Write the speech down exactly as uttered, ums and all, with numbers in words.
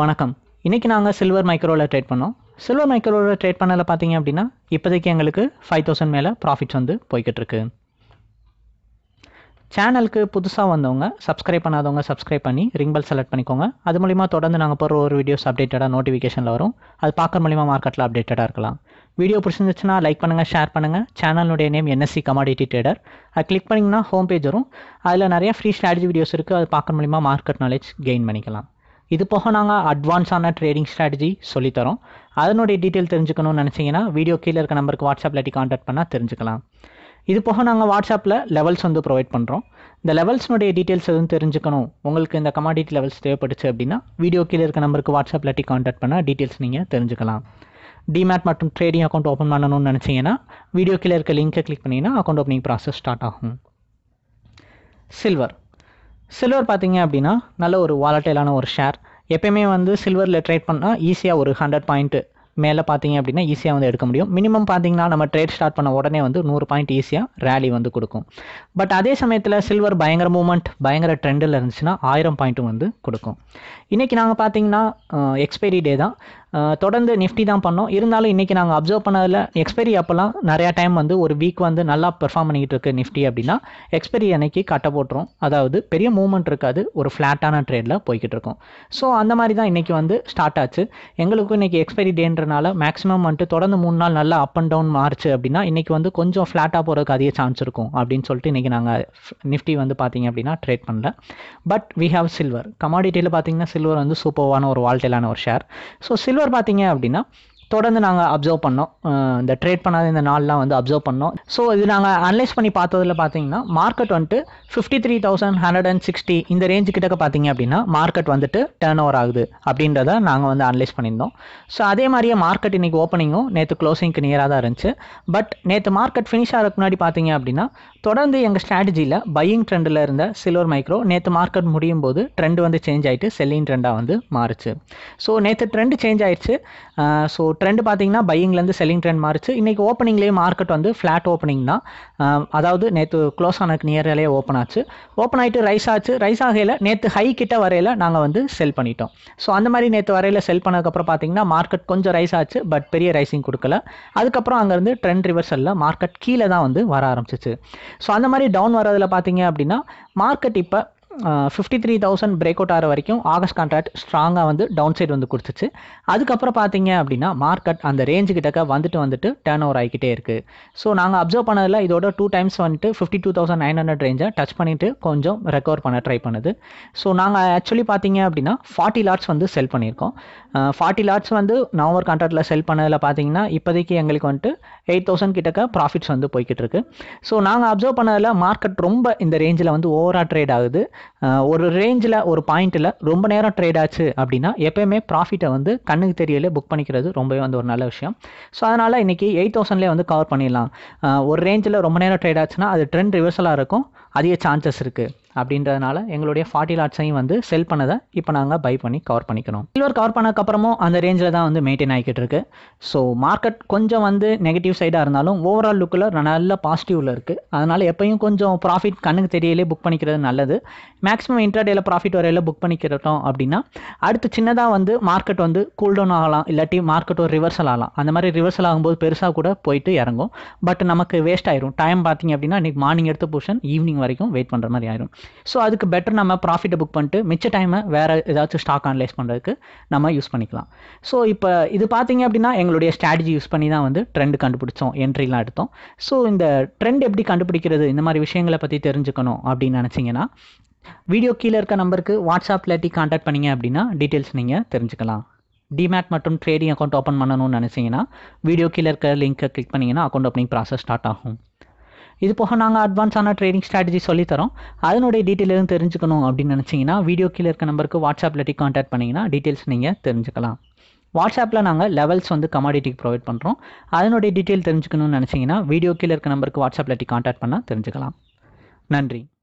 வணக்கம். இன்றைக்கி நாங்கள் சில்வர் மைக்ரோவில் ட்ரேட் பண்ணோம். சில்வர் மைக்ரோவில் ட்ரேட் பண்ணல பார்த்தீங்க அப்படின்னா இப்போதைக்கு எங்களுக்கு ஃபைவ் தௌசண்ட் மேலே ப்ராஃபிட்ஸ் வந்து போய்கிட்டுருக்கு. சேனலுக்கு புதுசாக வந்தவங்க சப்ஸ்கிரைப் பண்ணாதவங்க சப்ஸ்கிரைப் பண்ணி ரிங் பெல் செலக்ட் பண்ணிக்கோங்க. அது மூலிமா தொடர்ந்து நாங்கள் போகிற ஒரு வீடியோஸ் அப்டேட்டடாக நோட்டிஃபிகேஷனில் வரும். அது பார்க்குற மூலிமா மார்க்கெட்டில் அப்டேட்டடாக இருக்கலாம். வீடியோ பிடிச்சிருந்துச்சுன்னா லைக் பண்ணுங்கள், ஷேர் பண்ணுங்கள். சேனலுடைய நேம் என்எஸ்சி கமாடிட்டி ட்ரேடர். அது கிளிக் பண்ணிங்கன்னா ஹோம் பேஜ் வரும். அதில் நிறையா ஃப்ரீ ஸ்ட்ராட்டஜி வீடியோஸ் இருக்குது. அது பார்க்குற மூலிமா மார்க்கெட் நாலேஜ் கெயின் பண்ணிக்கலாம். இது போக நாங்கள் அட்வான்ஸான ட்ரேடிங் ஸ்ட்ராட்டஜி சொல்லித்தரோம். அதனுடைய டீட்டெயில் தெரிஞ்சுக்கணும்னு நினச்சிங்கன்னா வீடியோ கீழே இருக்க நம்பருக்கு வாட்ஸ்அப்பில் டி கான்டாக்ட் பண்ணால் தெரிஞ்சுக்கலாம். இது போக நாங்கள் வாட்ஸ்அப்பில் லெவல்ஸ் வந்து ப்ரொவைட் பண்ணுறோம். இந்த லெவல்ஸ்னுடைய டீட்டெயில்ஸ் எதுவும் தெரிஞ்சுக்கணும், உங்களுக்கு இந்த கமாடிட்டி லெவல்ஸ் தேவைப்பட்டுச்சு அப்படின்னா வீடியோ கீழே இருக்க நம்பருக்கு வாட்ஸ்அப்பில் டி கான்டாக்ட் பண்ணால் டீட்டெயில்ஸ் நீங்கள் தெரிஞ்சுக்கலாம். டிமேட் மற்றும் ட்ரேடிங் அக்கௌண்ட் ஓப்பன் பண்ணணும்னு நினச்சிங்கன்னா வீடியோ கீழே இருக்க லிங்கை கிளிக் பண்ணிங்கன்னா அக்கௌண்ட் ஓப்பனிங் ப்ராசஸ் ஸ்டார்ட் ஆகும். சில்வர் சில்வர் பார்த்தீங்க அப்படின்னா நல்ல ஒரு வாலட்டைலான ஒரு ஷேர். எப்போயுமே வந்து சில்வரில் ட்ரேட் பண்ணால் ஈஸியாக ஒரு ஹண்ட்ரட் பாயிண்ட்டு மேலே பார்த்தீங்க அப்படின்னா ஈஸியாக வந்து எடுக்க முடியும். மினிமம் பார்த்தீங்கன்னா நம்ம ட்ரேட் ஸ்டார்ட் பண்ண உடனே வந்து நூறு பாயிண்ட் ஈஸியாக ரேலி வந்து கொடுக்கும். பட் அதே சமயத்தில் சில்வர் பயங்கர மூவ்மெண்ட் பயங்கர ட்ரெண்டில் இருந்துச்சுன்னா ஆயிரம் பாயிண்ட்டும் வந்து கொடுக்கும். இன்றைக்கி நாங்கள் பார்த்தீங்கன்னா எக்ஸ்பைரி டே தான், தொடர்ந்து நிஃப்டி தான் பண்ணோம். இருந்தாலும் இன்றைக்கி நாங்கள் அப்சர்வ் பண்ணதில் எக்ஸ்பைரி அப்போல்லாம் நிறையா டைம் வந்து ஒரு வீக் வந்து நல்லா பெர்ஃபார்ம் பண்ணிக்கிட்டு இருக்கு நிஃப்டி அப்படின்னா எக்ஸ்பைரி அன்னைக்கு கட்ட போட்டுரும். அதாவது பெரிய மூவ்மெண்ட் இருக்காது, ஒரு ஃப்ளாட்டான ட்ரேடில் போய்கிட்டு இருக்கும். ஸோ அந்த மாதிரி தான் இன்றைக்கி வந்து ஸ்டார்ட் ஆச்சு. எங்களுக்கும் இன்றைக்கி எக்ஸ்பைரி டேன்றனால மேக்ஸிமம் வந்துட்டு தொடர்ந்து மூணு நாள் நல்லா அப் அண்ட் டவுன் மாறுச்சு அப்படின்னா இன்றைக்கி வந்து கொஞ்சம் ஃப்ளாட்டாக போகிறதுக்கு அதிக சான்ஸ் இருக்கும் அப்படின்னு சொல்லிட்டு இன்றைக்கி நாங்கள் நிஃப்டி வந்து பார்த்தீங்க அப்படின்னா ட்ரேட் பண்ணல. But we have silver. கமாடிட்டியில் பார்த்தீங்கன்னா சில்வர் வந்து சூப்பரான ஒரு வால்டைலான ஒரு ஷேர். ஸோ சில்வர் பார்த்தீங்க அப்படின்னா தொடர்ந்து நாங்கள் அப்சர்வ் பண்ணோம். இந்த ட்ரேட் பண்ணாத இந்த நாள்லாம் வந்து அப்சர்வ் பண்ணோம். ஸோ இது நாங்கள் அனலைஸ் பண்ணி பார்த்ததில் பார்த்தீங்கன்னா மார்க்கெட் வந்துட்டு fifty three thousand hundred and sixty இந்த ரேஞ்சு கிட்டக்க பார்த்தீங்க அப்படின்னா மார்க்கெட் வந்துட்டு டேர்ன் ஓவர் ஆகுது அப்படின்றத நாங்கள் வந்து அனலைஸ் பண்ணியிருந்தோம். ஸோ அதே மாதிரியே மார்க்கெட் இன்றைக்கி ஓப்பனிங்கும் நேற்று க்ளோசிங்க்கு நியராக தான் இருந்துச்சு. பட் நேற்று மார்க்கெட் ஃபினிஷ் ஆகிறதுக்கு முன்னாடி பார்த்தீங்க அப்படின்னா தொடர்ந்து எங்கள் ஸ்ட்ராட்டஜியில் பையிங் ட்ரெண்டில் இருந்த சில்வர் மைக்ரோ நேற்று மார்க்கெட் முடியும் போது ட்ரெண்டு வந்து சேஞ்ச் ஆகிட்டு செல்லிங் ட்ரெண்டாக வந்து மாறுச்சு. ஸோ நேற்று ட்ரெண்டு சேஞ்ச் ஆயிடுச்சு. ஸோ ட்ரெண்டு பார்த்தீங்கன்னா பையிங்லேருந்து செல்லிங் ட்ரெண்ட் மாறிச்சு. இன்றைக்கி ஓப்பனிங்லேயே மார்க்கெட் வந்து ஃப்ளாட் ஓப்பனிங் தான். அதாவது நேற்று க்ளோஸ் ஆனதுக்கு நியர்லே ஓப்பன் ஆச்சு. ஓப்பன் ஆகிட்டு ரைஸ் ஆச்சு. ரைஸ் ஆகையில் நேற்று ஹை கிட்ட வரையில் நாங்கள் வந்து செல் பண்ணிட்டோம். ஸோ அந்த மாதிரி நேற்று வரையில் செல் பண்ணதுக்கப்புறம் பார்த்தீங்கன்னா மார்க்கெட் கொஞ்சம் ரைஸ் ஆச்சு, பட் பெரிய ரைஸிங் கொடுக்கல. அதுக்கப்புறம் அங்கேருந்து ட்ரெண்ட் ரிவர்சலில் மார்க்கெட் கீழே தான் வந்து வர ஆரம்பிச்சிச்சு. ஸோ அந்த மாதிரி டவுன் வரதில் பார்த்தீங்க அப்படின்னா மார்க்கெட் இப்போ fifty three thousand break out ஆகிற வரைக்கும் ஆகஸ்ட் கான்ட்ராக்ட் ஸ்ட்ராங்காக வந்து டவுன் சைடு வந்து கொடுத்துச்சு. அதுக்கப்புறம் பார்த்தீங்க அப்படின்னா மார்க்கெட் அந்த ரேஞ்சு கிட்டக்க வந்துட்டு வந்துட்டு டேர்ன் ஓவர் ஆகிக்கிட்டே இருக்குது. ஸோ நாங்கள் அப்சர்வ் பண்ணதில் இதோட டூ டைம்ஸ் வந்துட்டு fifty two thousand nine hundred ரேஞ்சை டச் பண்ணிவிட்டு கொஞ்சம் ரெக்கவர் பண்ண ட்ரை பண்ணுது. ஸோ நாங்கள் ஆக்சுவலி பார்த்தீங்க அப்படின்னா ஃபார்ட்டி லாட்ஸ் வந்து செல் பண்ணியிருக்கோம். ஃபார்ட்டி லாட்ஸ் வந்து நவம்பர் கான்ட்ராக்டில் செல் பண்ணதில் பார்த்தீங்கன்னா இப்போதைக்கு எங்களுக்கு வந்துட்டு எயிட் தௌசண்ட் கிட்டக்க ப்ராஃபிட்ஸ் வந்து போய்கிட்டு இருக்கு. ஸோ நாங்கள் அப்சர்வ் பண்ணதில் மார்க்கெட் ரொம்ப இந்த ரேஞ்சில் வந்து ஓவராக ட்ரேட் ஆகுது. ஒரு ரேஞ்சில் ஒரு பாயிண்ட்டில் ரொம்ப நேரம் ட்ரேட் ஆச்சு அப்படின்னா எப்போயுமே ப்ராஃபிட்டை வந்து கண்ணுக்கு தெரியல புக் பண்ணிக்கிறது ரொம்பவே வந்து ஒரு நல்ல விஷயம். ஸோ அதனால் இன்றைக்கி எயிட் தௌசண்ட்லேயே வந்து கவர் பண்ணிடலாம். ஒரு ரேஞ்சில் ரொம்ப நேரம் ட்ரேட் ஆச்சுன்னா அது ட்ரெண்ட் ரிவர்சலாக இருக்கும், அதிக சான்சஸ் இருக்குது. அப்படின்றதுனால எங்களுடைய ஃபார்ட்டி லாட்ஸையும் வந்து செல் பண்ணதை இப்போ நாங்கள் பை பண்ணி கவர் பண்ணிக்கணும். சில்வர் கவர் பண்ணக்கப்புறமும் அந்த ரேஞ்சில் தான் வந்து மெயின்டைன் ஆகிக்கிட்டு இருக்கு. ஸோ மார்க்கெட் கொஞ்சம் வந்து நெகட்டிவ் சைடாக இருந்தாலும் ஓவரால் லுக்கில் நல்ல பாசிட்டிவில் இருக்குது. அதனால் எப்பயும் கொஞ்சம் ப்ராஃபிட் கண்ணுக்கு தெரியலே புக் பண்ணிக்கிறது நல்லது. மேக்ஸிமம் இன்ட்ராடேயில் ப்ராஃபிட் வரையில் புக் பண்ணிக்கிறோம் அப்படின்னா அடுத்து சின்னதாக வந்து மார்க்கெட் வந்து கூல்டவுன் ஆகலாம், இல்லாட்டி மார்க்கெட் ஒரு ரிவர்சல் ஆகலாம். அந்த மாதிரி ரிவர்சல் ஆகும்போது பெருசாக கூட போயிட்டு இறங்கும். பட் நமக்கு வேஸ்ட் ஆயிரும் டைம். பார்த்தீங்க அப்படின்னா இன்றைக்கி மார்னிங் எடுத்த பொசிஷன் ஈவினிங் வரைக்கும் வெயிட் பண்ணுற மாதிரி ஆயிரும். ஸோ அதுக்கு பெட்டர் நம்ம ப்ராஃபிட்டை புக் பண்ணிட்டு மிச்ச டைமை வேறு ஏதாச்சும் ஸ்டாக் அனலைஸ் பண்ணுறதுக்கு நம்ம யூஸ் பண்ணிக்கலாம். ஸோ இப்போ இது பார்த்தீங்க அப்படின்னா எங்களுடைய ஸ்ட்ராட்டஜி யூஸ் பண்ணி தான் வந்து ட்ரெண்ட் கண்டுபிடிச்சோம், என்ட்ரிலாம் எடுத்தோம். ஸோ இந்த ட்ரெண்ட் எப்படி கண்டுபிடிக்கிறது, இந்த மாதிரி விஷயங்களை பற்றி தெரிஞ்சுக்கணும் அப்படின்னு நினச்சிங்கன்னா வீடியோ கீழே இருக்க நம்பருக்கு வாட்ஸ்அப்பில் டி கான்டாக்ட் பண்ணிங்க அப்படின்னா டீட்டெயில்ஸ் நீங்கள் தெரிஞ்சுக்கலாம். டிமேட் மற்றும் ட்ரேடிங் அக்கௌண்ட் ஓப்பன் பண்ணணும்னு நினச்சிங்கன்னா வீடியோ கீழே இருக்க லிங்கை கிளிக் பண்ணிங்கன்னா அக்கௌண்ட் ஓப்பனிங் ப்ராசஸ் ஸ்டார்ட் ஆகும். இது போக நாங்கள் அட்வான்ஸான ட்ரேடிங் ஸ்ட்ராட்டஜி சொல்லித்தரோம். அதனுடைய டீட்டெயில் எதுவும் தெரிஞ்சுக்கணும் அப்படின்னு நினச்சிங்கன்னா வீடியோ கீழே இருக்க நம்பருக்கு வாட்ஸ்அப்பில் டி கான்டாக்ட் பண்ணிங்கன்னா டீட்டெயில்ஸ் நீங்கள் தெரிஞ்சுக்கலாம். வாட்ஸ்அப்பில் நாங்கள் லெவல்ஸ் வந்து கமாடிட்டிக்கு ப்ரொவைட் பண்ணுறோம். அதனுடைய டீட்டெயில் தெரிஞ்சுக்கணும்னு நினச்சிங்கன்னா வீடியோ கீழே இருக்க நம்பருக்கு வாட்ஸ்அப்பில் டி கான்டாக்ட் பண்ணால் தெரிஞ்சுக்கலாம். நன்றி.